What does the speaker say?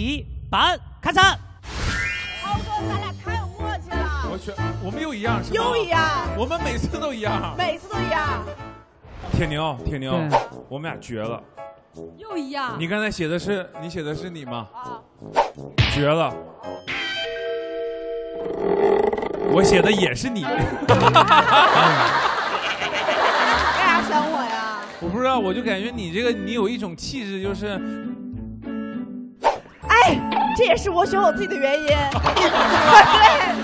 题板咔嚓。涛哥，咱俩太有默契了。我们又一样是吧？又一样。我们每次都一样。每次都一样。铁牛，我们俩绝了。又一样。你刚才写的是你吗？啊。绝了。我写的也是你。干啥选我呀？ 我不知道，我就感觉你有一种气质，就是，哎，这也是我选我自己的原因。对，